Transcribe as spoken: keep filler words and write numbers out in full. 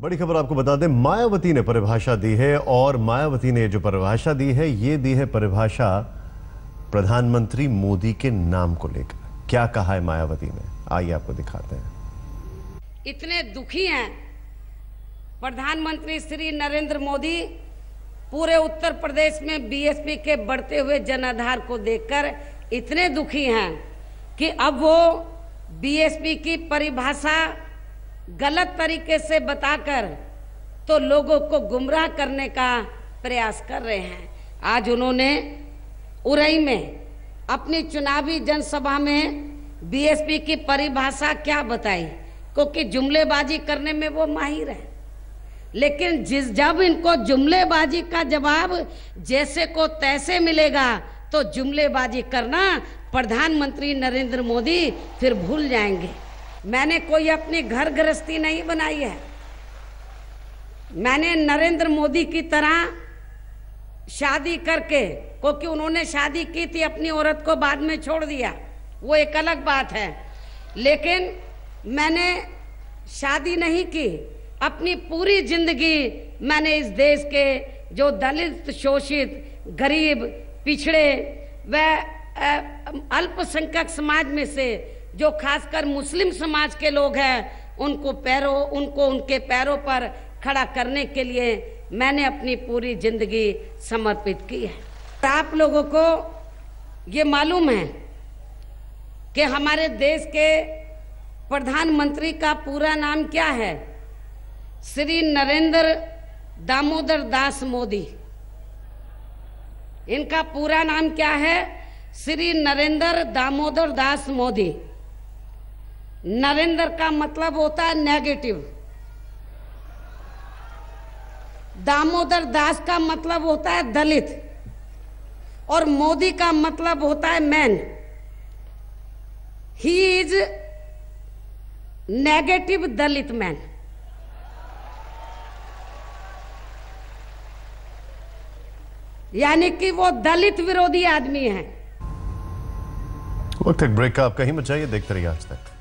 बड़ी खबर आपको बता दें, मायावती ने परिभाषा दी है और मायावती ने जो परिभाषा दी है ये दी है परिभाषा प्रधानमंत्री मोदी के नाम को लेकर। क्या कहा है मायावती ने, आइए आपको दिखाते हैं। इतने दुखी हैं प्रधानमंत्री श्री नरेंद्र मोदी पूरे उत्तर प्रदेश में बीएसपी के बढ़ते हुए जनाधार को देखकर इतने दुखी हैं कि अब वो बीएसपी की परिभाषा गलत तरीके से बताकर तो लोगों को गुमराह करने का प्रयास कर रहे हैं। आज उन्होंने उरई में अपनी चुनावी जनसभा में बीएसपी की परिभाषा क्या बताई, क्योंकि जुमलेबाजी करने में वो माहिर है, लेकिन जिस जब इनको जुमलेबाजी का जवाब जैसे को तैसे मिलेगा तो जुमलेबाजी करना प्रधानमंत्री नरेंद्र मोदी फिर भूल जाएंगे। मैंने कोई अपनी घर गृहस्थी नहीं बनाई है, मैंने नरेंद्र मोदी की तरह शादी करके, क्योंकि उन्होंने शादी की थी अपनी औरत को बाद में छोड़ दिया, वो एक अलग बात है, लेकिन मैंने शादी नहीं की। अपनी पूरी जिंदगी मैंने इस देश के जो दलित, शोषित, गरीब, पिछड़े व अल्पसंख्यक समाज में से जो खासकर मुस्लिम समाज के लोग हैं उनको पैरों उनको उनके पैरों पर खड़ा करने के लिए मैंने अपनी पूरी जिंदगी समर्पित की है। आप लोगों को ये मालूम है कि हमारे देश के प्रधानमंत्री का पूरा नाम क्या है? श्री नरेंद्र दामोदर दास मोदी। इनका पूरा नाम क्या है? श्री नरेंद्र दामोदर दास मोदी। नरेंद्र का मतलब होता है नेगेटिव, दामोदर दास का मतलब होता है दलित और मोदी का मतलब होता है man. He is negative Dalit man. यानी कि वो दलित विरोधी आदमी है। वक्त एक ब्रेक का आप कहीं मचाइए, देखते रहिए आज तक।